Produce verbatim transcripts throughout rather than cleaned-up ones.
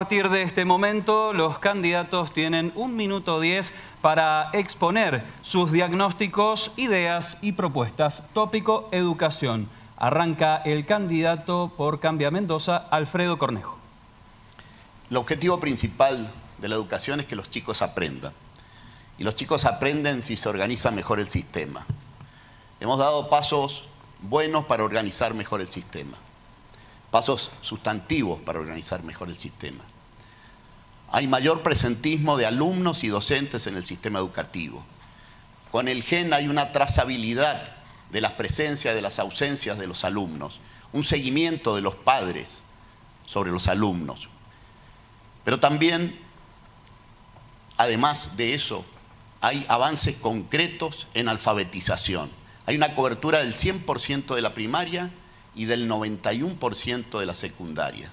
A partir de este momento, los candidatos tienen un minuto diez para exponer sus diagnósticos, ideas y propuestas. Tópico educación. Arranca el candidato por Cambia Mendoza, Alfredo Cornejo. El objetivo principal de la educación es que los chicos aprendan. Y los chicos aprenden si se organiza mejor el sistema. Hemos dado pasos buenos para organizar mejor el sistema. Pasos sustantivos para organizar mejor el sistema. Hay mayor presentismo de alumnos y docentes en el sistema educativo. Con el G E N hay una trazabilidad de las presencias, de las ausencias de los alumnos, un seguimiento de los padres sobre los alumnos. Pero también, además de eso, hay avances concretos en alfabetización. Hay una cobertura del cien por ciento de la primaria y del noventa y uno por ciento de la secundaria.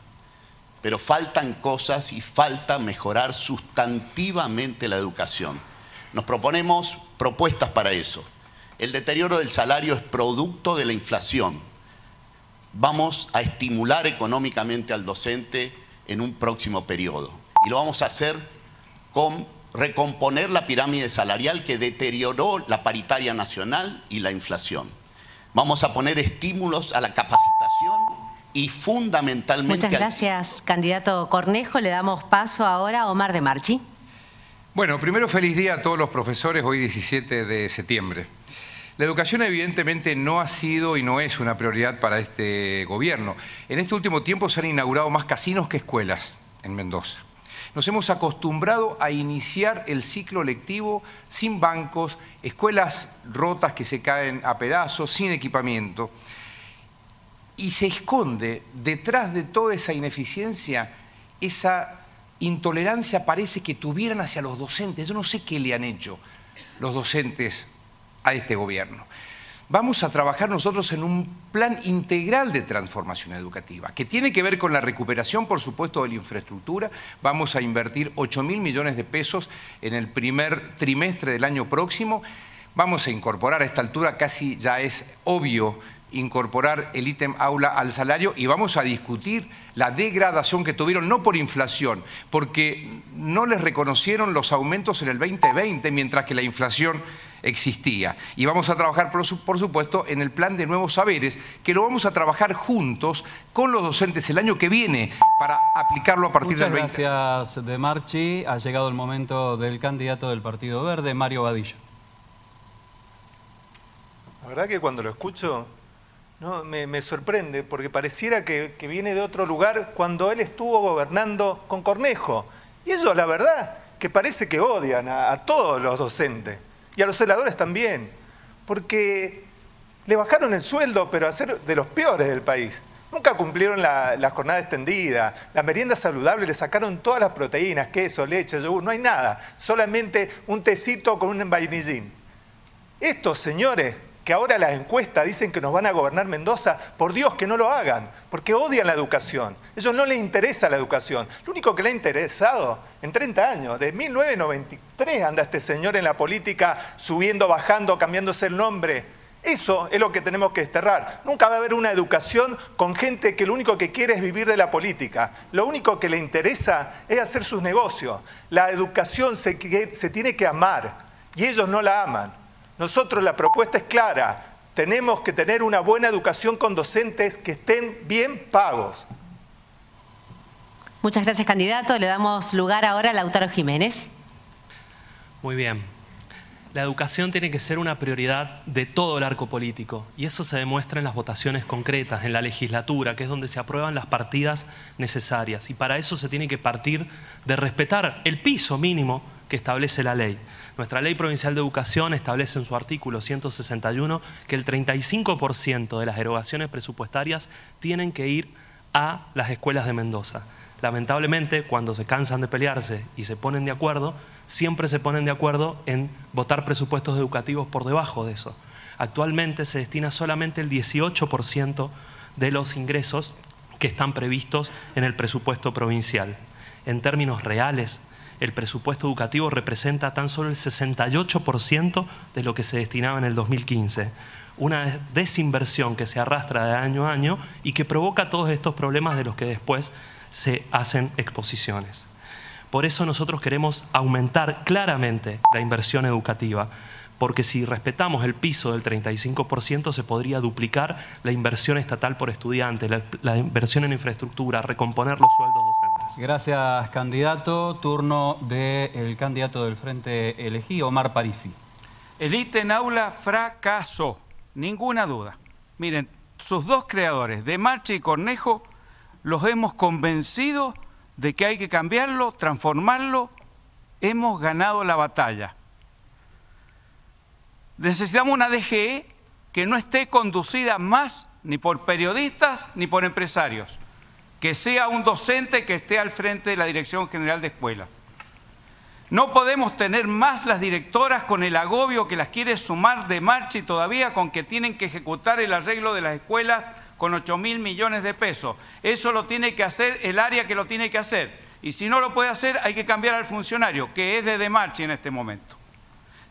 Pero faltan cosas y falta mejorar sustantivamente la educación. Nos proponemos propuestas para eso. El deterioro del salario es producto de la inflación. Vamos a estimular económicamente al docente en un próximo periodo. Y lo vamos a hacer con recomponer la pirámide salarial que deterioró la paritaria nacional y la inflación. Vamos a poner estímulos a la capacitación y fundamentalmente... Muchas gracias, al... candidato Cornejo. Le damos paso ahora a Omar de Marchi. Bueno, primero feliz día a todos los profesores, hoy diecisiete de septiembre. La educación evidentemente no ha sido y no es una prioridad para este gobierno. En este último tiempo se han inaugurado más casinos que escuelas en Mendoza. Nos hemos acostumbrado a iniciar el ciclo lectivo sin bancos, escuelas rotas que se caen a pedazos, sin equipamiento. Y se esconde detrás de toda esa ineficiencia, esa intolerancia parece que tuvieran hacia los docentes. Yo no sé qué le han hecho los docentes a este gobierno. Vamos a trabajar nosotros en un plan integral de transformación educativa, que tiene que ver con la recuperación, por supuesto, de la infraestructura. Vamos a invertir ocho mil millones de pesos en el primer trimestre del año próximo. Vamos a incorporar a esta altura, casi ya es obvio, incorporar el ítem aula al salario y vamos a discutir la degradación que tuvieron, no por inflación, porque no les reconocieron los aumentos en el veinte veinte, mientras que la inflación existía. Y vamos a trabajar, por supuesto, en el plan de nuevos saberes, que lo vamos a trabajar juntos con los docentes el año que viene para aplicarlo a partir del veinte. Gracias, de Marchi. Ha llegado el momento del candidato del Partido Verde, Mario Vadillo. La verdad que cuando lo escucho, ¿no?, me, me sorprende, porque pareciera que, que viene de otro lugar cuando él estuvo gobernando con Cornejo. Y ellos, la verdad, que parece que odian a, a todos los docentes. Y a los celadores también, porque le bajaron el sueldo, pero a ser de los peores del país. Nunca cumplieron la, la jornada extendida, la merienda saludable, le sacaron todas las proteínas, queso, leche, yogur, no hay nada. Solamente un tecito con un vainillín. Estos señores que ahora las encuestas dicen que nos van a gobernar Mendoza, por Dios que no lo hagan, porque odian la educación. A ellos no les interesa la educación. Lo único que les ha interesado en treinta años, desde mil novecientos noventa y tres anda este señor en la política subiendo, bajando, cambiándose el nombre. Eso es lo que tenemos que desterrar. Nunca va a haber una educación con gente que lo único que quiere es vivir de la política. Lo único que le interesa es hacer sus negocios. La educación se, se tiene que amar y ellos no la aman. Nosotros la propuesta es clara, tenemos que tener una buena educación con docentes que estén bien pagos. Muchas gracias, candidato. Le damos lugar ahora a Lautaro Jiménez. Muy bien. La educación tiene que ser una prioridad de todo el arco político y eso se demuestra en las votaciones concretas, en la legislatura, que es donde se aprueban las partidas necesarias. Y para eso se tiene que partir de respetar el piso mínimo que establece la ley. Nuestra Ley Provincial de Educación establece en su artículo ciento sesenta y uno que el treinta y cinco por ciento de las erogaciones presupuestarias tienen que ir a las escuelas de Mendoza. Lamentablemente, cuando se cansan de pelearse y se ponen de acuerdo, siempre se ponen de acuerdo en votar presupuestos educativos por debajo de eso. Actualmente se destina solamente el dieciocho por ciento de los ingresos que están previstos en el presupuesto provincial. En términos reales, el presupuesto educativo representa tan solo el sesenta y ocho por ciento de lo que se destinaba en el dos mil quince. Una desinversión que se arrastra de año a año y que provoca todos estos problemas de los que después se hacen exposiciones. Por eso nosotros queremos aumentar claramente la inversión educativa, porque si respetamos el piso del treinta y cinco por ciento se podría duplicar la inversión estatal por estudiante, la, la inversión en infraestructura, recomponer los sueldos docentes. Gracias, candidato. Turno del candidato del Frente Elegí, Omar Parisi. Elite en Aula fracasó, ninguna duda. Miren, sus dos creadores, de Marchi y Cornejo, los hemos convencido de que hay que cambiarlo, transformarlo. Hemos ganado la batalla. Necesitamos una D G E que no esté conducida más ni por periodistas ni por empresarios, que sea un docente que esté al frente de la Dirección General de Escuelas. No podemos tener más las directoras con el agobio que las quiere sumar de Marchi todavía con que tienen que ejecutar el arreglo de las escuelas con ocho mil millones de pesos. Eso lo tiene que hacer el área que lo tiene que hacer. Y si no lo puede hacer, hay que cambiar al funcionario, que es de de Marchi en este momento.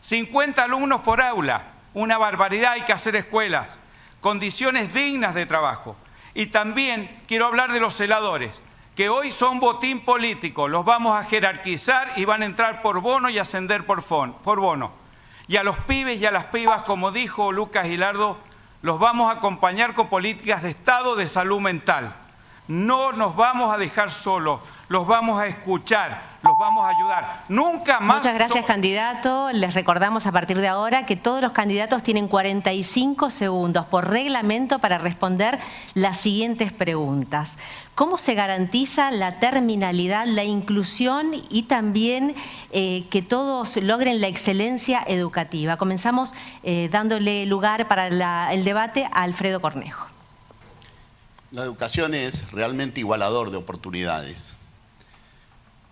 cincuenta alumnos por aula, una barbaridad, hay que hacer escuelas, condiciones dignas de trabajo. Y también quiero hablar de los celadores, que hoy son botín político, los vamos a jerarquizar y van a entrar por bono y ascender por, fon, por bono. Y a los pibes y a las pibas, como dijo Lucas Hilardo, los vamos a acompañar con políticas de Estado de salud mental. No nos vamos a dejar solos, los vamos a escuchar, los vamos a ayudar. Nunca más... Muchas gracias, somos... candidato. Les recordamos a partir de ahora que todos los candidatos tienen cuarenta y cinco segundos por reglamento para responder las siguientes preguntas. ¿Cómo se garantiza la terminalidad, la inclusión y también eh, que todos logren la excelencia educativa? Comenzamos eh, dándole lugar para la, el debate a Alfredo Cornejo. La educación es realmente igualador de oportunidades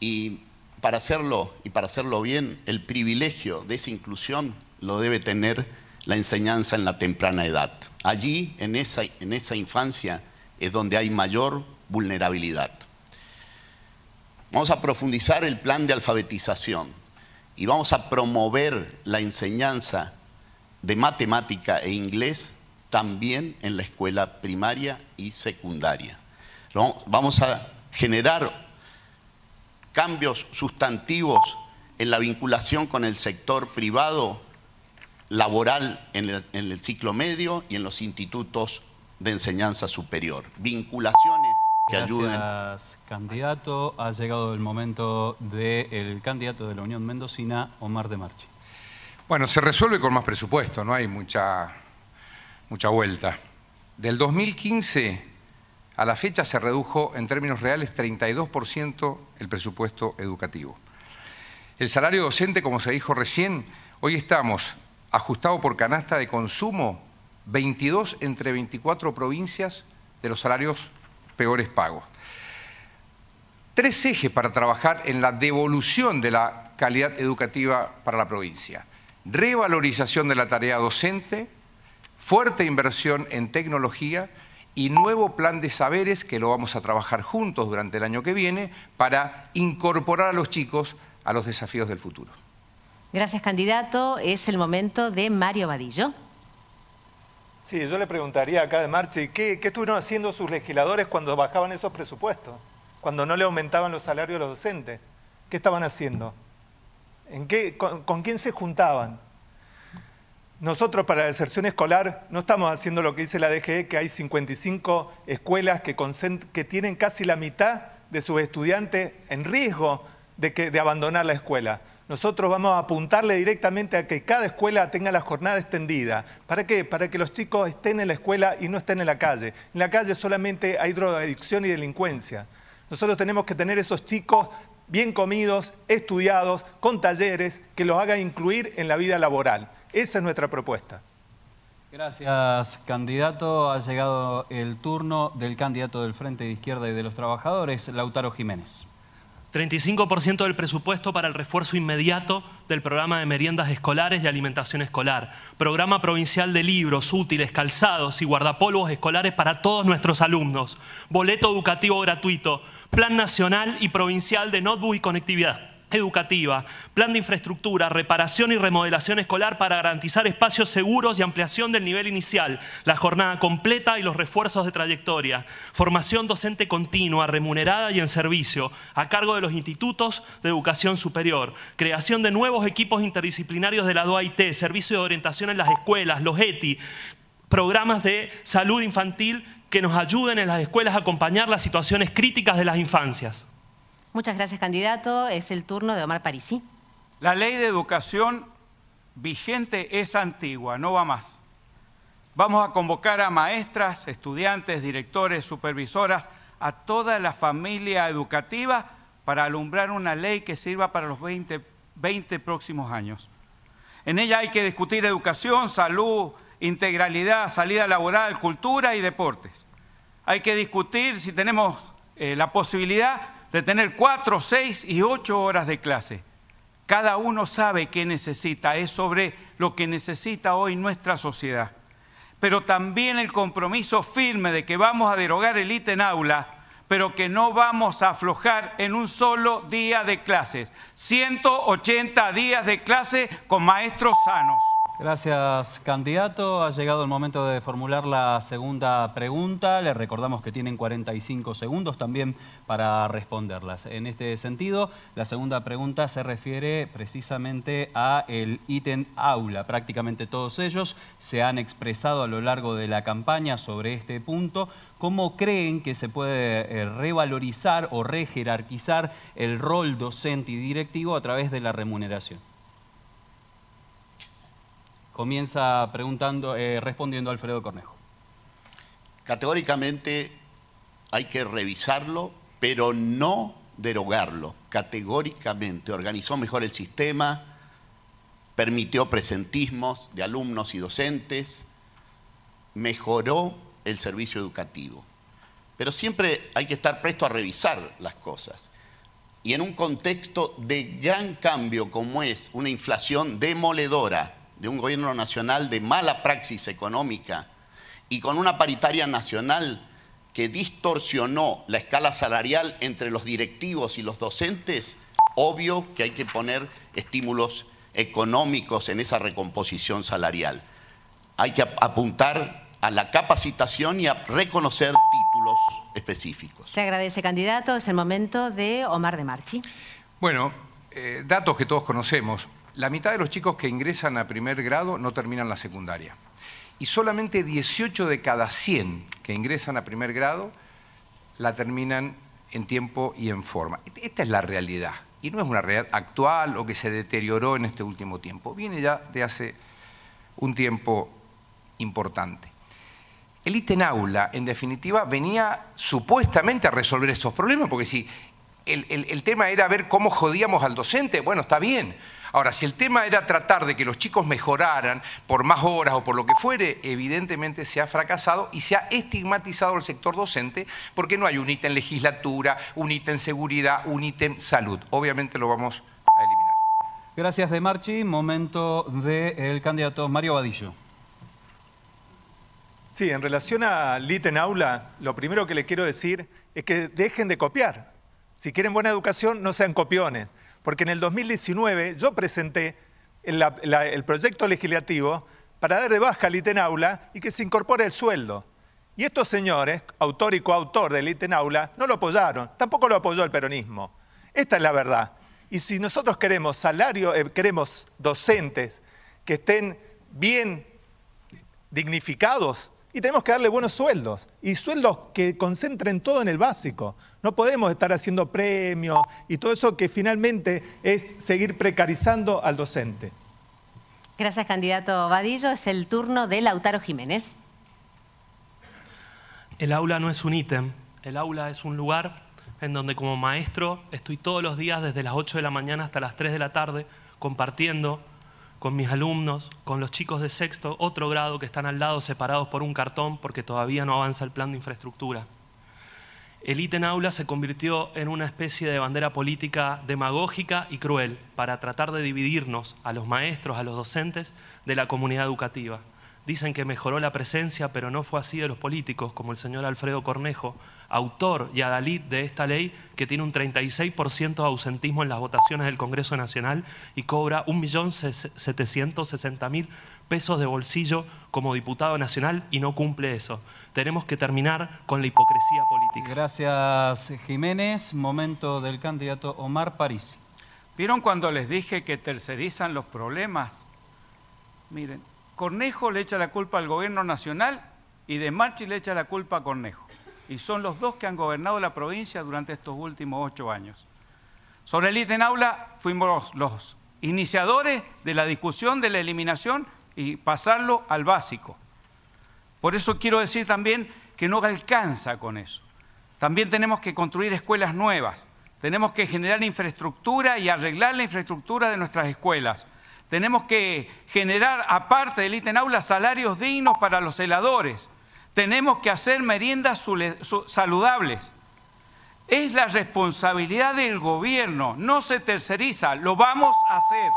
y para hacerlo y para hacerlo bien, el privilegio de esa inclusión lo debe tener la enseñanza en la temprana edad. Allí, en esa, en esa infancia, es donde hay mayor vulnerabilidad. Vamos a profundizar el plan de alfabetización y vamos a promover la enseñanza de matemática e inglés también en la escuela primaria y secundaria. Vamos a generar cambios sustantivos en la vinculación con el sector privado laboral en el, en el ciclo medio y en los institutos de enseñanza superior. Vinculaciones que Gracias, ayuden... Gracias, candidato. Ha llegado el momento del candidato de la Unión Mendocina, Omar de Marchi. Bueno, se resuelve con más presupuesto, no hay mucha... Mucha vuelta. Del dos mil quince a la fecha se redujo en términos reales treinta y dos por ciento el presupuesto educativo. El salario docente, como se dijo recién, hoy estamos ajustado por canasta de consumo, veintidós entre veinticuatro provincias de los salarios peores pagos. Tres ejes para trabajar en la devolución de la calidad educativa para la provincia. Revalorización de la tarea docente, fuerte inversión en tecnología y nuevo plan de saberes que lo vamos a trabajar juntos durante el año que viene para incorporar a los chicos a los desafíos del futuro. Gracias, candidato. Es el momento de Mario Vadillo. Sí, yo le preguntaría acá de Marchi, ¿qué, qué estuvieron haciendo sus legisladores cuando bajaban esos presupuestos? Cuando no le aumentaban los salarios a los docentes. ¿Qué estaban haciendo? ¿En qué, con, ¿Con quién se juntaban? Nosotros para la deserción escolar no estamos haciendo lo que dice la D G E, que hay cincuenta y cinco escuelas que, que tienen casi la mitad de sus estudiantes en riesgo de, que, de abandonar la escuela. Nosotros vamos a apuntarle directamente a que cada escuela tenga la jornada extendida. ¿Para qué? Para que los chicos estén en la escuela y no estén en la calle. En la calle solamente hay drogadicción y delincuencia. Nosotros tenemos que tener esos chicos bien comidos, estudiados, con talleres que los hagan incluir en la vida laboral. Esa es nuestra propuesta. Gracias, candidato. Ha llegado el turno del candidato del Frente de Izquierda y de los Trabajadores, Lautaro Jiménez. treinta y cinco por ciento del presupuesto para el refuerzo inmediato del programa de meriendas escolares y alimentación escolar, programa provincial de libros, útiles, calzados y guardapolvos escolares para todos nuestros alumnos, boleto educativo gratuito, plan nacional y provincial de notebook y conectividad. educativa, plan de infraestructura, reparación y remodelación escolar para garantizar espacios seguros y ampliación del nivel inicial, la jornada completa y los refuerzos de trayectoria, formación docente continua, remunerada y en servicio, a cargo de los institutos de educación superior, creación de nuevos equipos interdisciplinarios de la D O A I T, servicio de orientación en las escuelas, los E T I, programas de salud infantil que nos ayuden en las escuelas a acompañar las situaciones críticas de las infancias. Muchas gracias, candidato. Es el turno de Omar Parisi. La ley de educación vigente es antigua, no va más. Vamos a convocar a maestras, estudiantes, directores, supervisoras, a toda la familia educativa para alumbrar una ley que sirva para los veinte, veinte próximos años. En ella hay que discutir educación, salud, integralidad, salida laboral, cultura y deportes. Hay que discutir si tenemos eh, la posibilidad de tener cuatro, seis y ocho horas de clase. Cada uno sabe qué necesita, es sobre lo que necesita hoy nuestra sociedad. Pero también el compromiso firme de que vamos a derogar Elite en Aula, pero que no vamos a aflojar en un solo día de clases. ciento ochenta días de clase con maestros sanos. Gracias, candidato. Ha llegado el momento de formular la segunda pregunta. Les recordamos que tienen cuarenta y cinco segundos también para responderlas. En este sentido, la segunda pregunta se refiere precisamente a el ítem aula. Prácticamente todos ellos se han expresado a lo largo de la campaña sobre este punto. ¿Cómo creen que se puede revalorizar o rejerarquizar el rol docente y directivo a través de la remuneración? Comienza preguntando, eh, respondiendo a Alfredo Cornejo. Categóricamente hay que revisarlo, pero no derogarlo. Categóricamente organizó mejor el sistema, permitió presentismos de alumnos y docentes, mejoró el servicio educativo. Pero siempre hay que estar presto a revisar las cosas. Y en un contexto de gran cambio como es una inflación demoledora, de un gobierno nacional de mala praxis económica y con una paritaria nacional que distorsionó la escala salarial entre los directivos y los docentes, obvio que hay que poner estímulos económicos en esa recomposición salarial. Hay que apuntar a la capacitación y a reconocer títulos específicos. Se agradece, candidato. Es el momento de Omar de Marchi. Bueno, eh, datos que todos conocemos. La mitad de los chicos que ingresan a primer grado no terminan la secundaria. Y solamente dieciocho de cada cien que ingresan a primer grado la terminan en tiempo y en forma. Esta es la realidad. Y no es una realidad actual o que se deterioró en este último tiempo. Viene ya de hace un tiempo importante. El Elite en Aula, en definitiva, venía supuestamente a resolver estos problemas. Porque si el, el, el tema era ver cómo jodíamos al docente, bueno, está bien. Ahora, si el tema era tratar de que los chicos mejoraran por más horas o por lo que fuere, evidentemente se ha fracasado y se ha estigmatizado al sector docente porque no hay un ítem legislatura, un ítem seguridad, un ítem salud. Obviamente lo vamos a eliminar. Gracias, de Marchi. Momento del candidato Mario Vadillo. Sí, en relación a Elite en Aula, lo primero que le quiero decir es que dejen de copiar. Si quieren buena educación, no sean copiones. Porque en el dos mil diecinueve yo presenté el, la, el proyecto legislativo para dar de baja Elite en Aula y que se incorpore el sueldo. Y estos señores, autor y coautor de Elite en Aula, no lo apoyaron, tampoco lo apoyó el peronismo. Esta es la verdad. Y si nosotros queremos salario, eh, queremos docentes que estén bien dignificados, y tenemos que darle buenos sueldos, y sueldos que concentren todo en el básico. No podemos estar haciendo premios y todo eso que finalmente es seguir precarizando al docente. Gracias, candidato Vadillo. Es el turno de Lautaro Jiménez. El aula no es un ítem, el aula es un lugar en donde como maestro estoy todos los días desde las ocho de la mañana hasta las tres de la tarde compartiendo con mis alumnos, con los chicos de sexto, otro grado que están al lado separados por un cartón porque todavía no avanza el plan de infraestructura. Elite en Aula se convirtió en una especie de bandera política demagógica y cruel para tratar de dividirnos a los maestros, a los docentes de la comunidad educativa. dicen que mejoró la presencia, pero no fue así de los políticos, como el señor Alfredo Cornejo, autor y adalid de esta ley, que tiene un treinta y seis por ciento de ausentismo en las votaciones del Congreso Nacional y cobra un millón setecientos sesenta mil pesos de bolsillo como diputado nacional y no cumple eso. Tenemos que terminar con la hipocresía política. Gracias, Jiménez. Momento del candidato Omar Parisi. ¿Vieron cuando les dije que tercerizan los problemas? Miren, Cornejo le echa la culpa al gobierno nacional y de Marchi le echa la culpa a Cornejo. Y son los dos que han gobernado la provincia durante estos últimos ocho años. Sobre Elite en Aula fuimos los iniciadores de la discusión de la eliminación y pasarlo al básico. Por eso quiero decir también que no alcanza con eso. También tenemos que construir escuelas nuevas. Tenemos que generar infraestructura y arreglar la infraestructura de nuestras escuelas. Tenemos que generar, aparte de Elite en Aula, salarios dignos para los heladores. Tenemos que hacer meriendas saludables. Es la responsabilidad del gobierno, no se terceriza, lo vamos a hacer.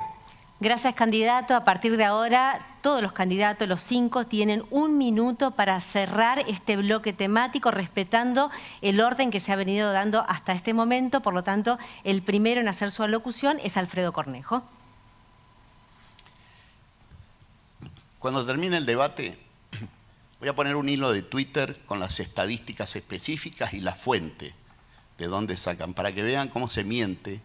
Gracias, candidato. A partir de ahora, todos los candidatos, los cinco, tienen un minuto para cerrar este bloque temático, respetando el orden que se ha venido dando hasta este momento. Por lo tanto, el primero en hacer su alocución es Alfredo Cornejo. Cuando termine el debate, voy a poner un hilo de Twitter con las estadísticas específicas y la fuente de dónde sacan, para que vean cómo se miente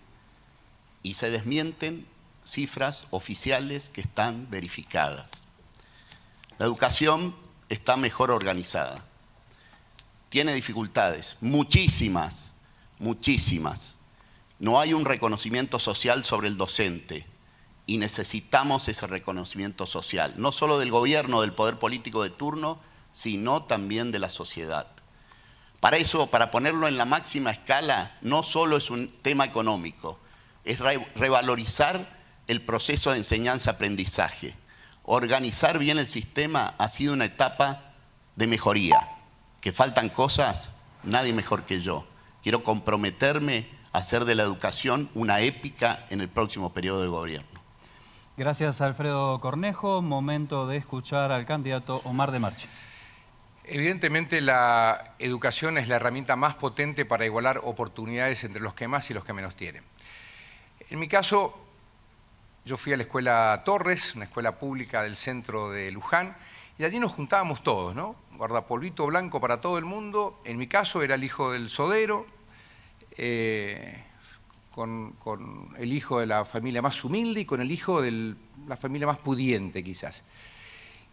y se desmienten cifras oficiales que están verificadas. La educación está mejor organizada. Tiene dificultades, muchísimas, muchísimas. No hay un reconocimiento social sobre el docente. Y necesitamos ese reconocimiento social, no solo del gobierno, del poder político de turno, sino también de la sociedad. Para eso, para ponerlo en la máxima escala, no solo es un tema económico, es re- revalorizar el proceso de enseñanza-aprendizaje. Organizar bien el sistema ha sido una etapa de mejoría. Que faltan cosas, nadie mejor que yo. Quiero comprometerme a hacer de la educación una épica en el próximo periodo de gobierno. Gracias, Alfredo Cornejo. Momento de escuchar al candidato Omar de Marchi. Evidentemente, la educación es la herramienta más potente para igualar oportunidades entre los que más y los que menos tienen. En mi caso, yo fui a la escuela Torres, una escuela pública del centro de Luján, y allí nos juntábamos todos, ¿no? Guardapolvito blanco para todo el mundo. En mi caso, era el hijo del sodero, eh... Con, con el hijo de la familia más humilde y con el hijo de la familia más pudiente, quizás.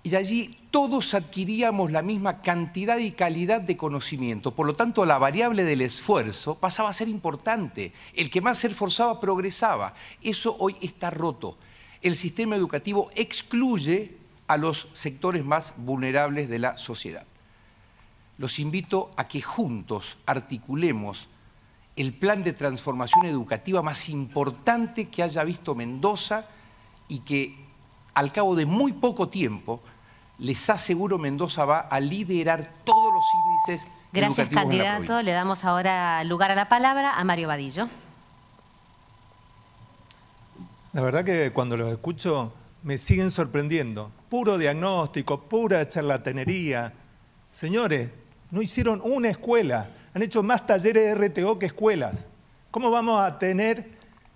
Y allí todos adquiríamos la misma cantidad y calidad de conocimiento. Por lo tanto, la variable del esfuerzo pasaba a ser importante. El que más se esforzaba progresaba. Eso hoy está roto. El sistema educativo excluye a los sectores más vulnerables de la sociedad. Los invito a que juntos articulemos el plan de transformación educativa más importante que haya visto Mendoza y que al cabo de muy poco tiempo, les aseguro, Mendoza va a liderar todos los índices educativos en la provincia. Gracias, candidato. Le damos ahora lugar a la palabra a Mario Vadillo. La verdad que cuando los escucho me siguen sorprendiendo. Puro diagnóstico, pura charlatanería. Señores, no hicieron una escuela. Han hecho más talleres de R T O que escuelas. ¿Cómo vamos a tener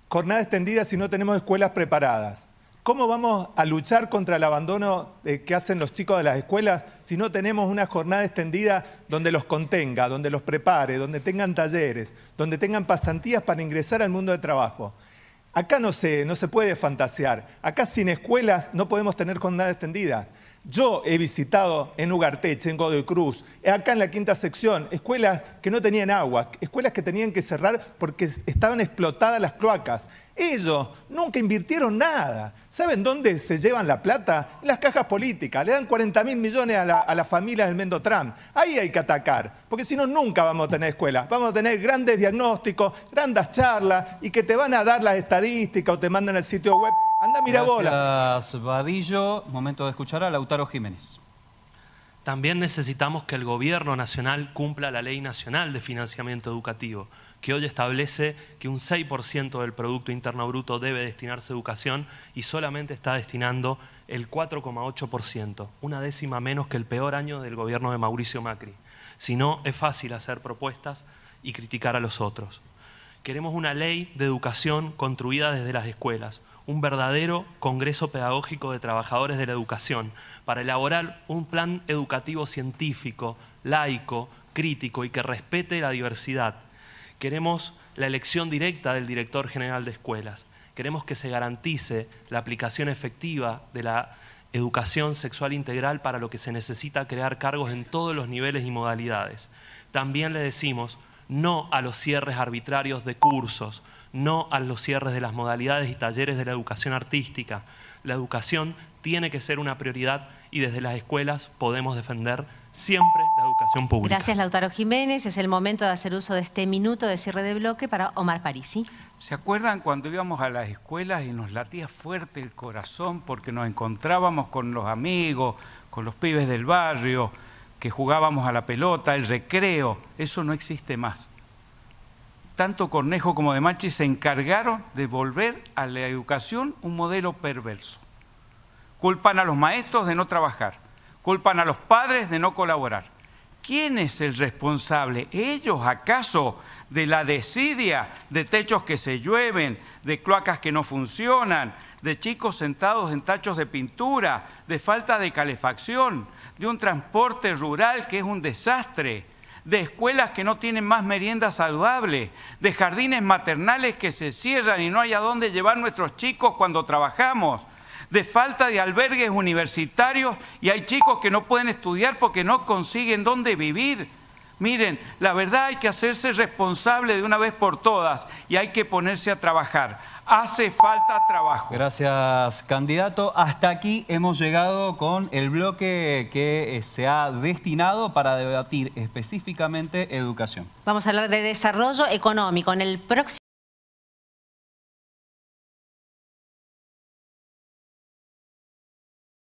jornada extendida si no tenemos escuelas preparadas? ¿Cómo vamos a luchar contra el abandono que hacen los chicos de las escuelas si no tenemos una jornada extendida donde los contenga, donde los prepare, donde tengan talleres, donde tengan pasantías para ingresar al mundo de trabajo? Acá no se, no se puede fantasear. Acá sin escuelas no podemos tener jornada extendida. Yo he visitado en Ugarteche, en Godoy Cruz, acá en la quinta sección, escuelas que no tenían agua, escuelas que tenían que cerrar porque estaban explotadas las cloacas. Ellos nunca invirtieron nada. ¿Saben dónde se llevan la plata? En las cajas políticas. Le dan cuarenta mil millones a, la, a las familias del Mendotram. Ahí hay que atacar, porque si no, nunca vamos a tener escuelas. Vamos a tener grandes diagnósticos, grandes charlas, y que te van a dar las estadísticas o te mandan al sitio web. Anda, mira bola. Gracias, Vadillo. Momento de escuchar a Lautaro Jiménez. También necesitamos que el gobierno nacional cumpla la Ley Nacional de Financiamiento Educativo, que hoy establece que un seis por ciento del Producto Interno Bruto debe destinarse a educación y solamente está destinando el cuatro coma ocho por ciento, una décima menos que el peor año del gobierno de Mauricio Macri. Si no, es fácil hacer propuestas y criticar a los otros. Queremos una ley de educación construida desde las escuelas, un verdadero congreso pedagógico de trabajadores de la educación para elaborar un plan educativo científico, laico, crítico y que respete la diversidad. Queremos la elección directa del director general de escuelas. Queremos que se garantice la aplicación efectiva de la educación sexual integral, para lo que se necesita crear cargos en todos los niveles y modalidades. También le decimos no a los cierres arbitrarios de cursos, no a los cierres de las modalidades y talleres de la educación artística. La educación tiene que ser una prioridad y desde las escuelas podemos defender siempre la educación pública. Gracias, Lautaro Jiménez. Es el momento de hacer uso de este minuto de cierre de bloque para Omar Parisi. ¿Se acuerdan cuando íbamos a las escuelas y nos latía fuerte el corazón porque nos encontrábamos con los amigos, con los pibes del barrio, que jugábamos a la pelota, el recreo? Eso no existe más. Tanto Cornejo como de Marchi se encargaron de volver a la educación un modelo perverso. Culpan a los maestros de no trabajar, culpan a los padres de no colaborar. ¿Quién es el responsable? ¿Ellos acaso de la desidia, de techos que se llueven, de cloacas que no funcionan, de chicos sentados en tachos de pintura, de falta de calefacción, de un transporte rural que es un desastre, de escuelas que no tienen más merienda saludable, de jardines maternales que se cierran y no hay a dónde llevar nuestros chicos cuando trabajamos, de falta de albergues universitarios y hay chicos que no pueden estudiar porque no consiguen dónde vivir? Miren, la verdad, hay que hacerse responsable de una vez por todas y hay que ponerse a trabajar. Hace falta trabajo. Gracias, candidato. Hasta aquí hemos llegado con el bloque que se ha destinado para debatir específicamente educación. Vamos a hablar de desarrollo económico en el próximo.